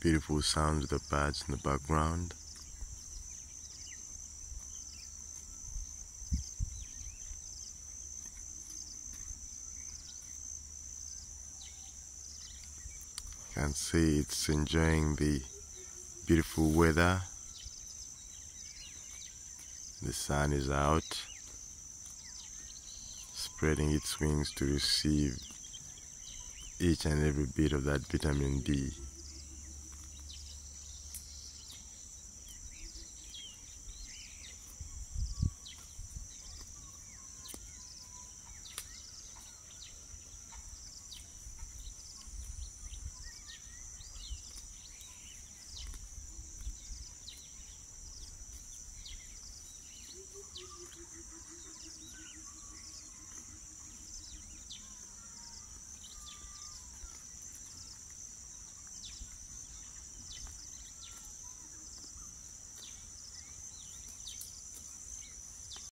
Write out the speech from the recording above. Beautiful sounds of the birds in the background. You can see it's enjoying the beautiful weather. The sun is out, spreading its wings to receive each and every bit of that vitamin D.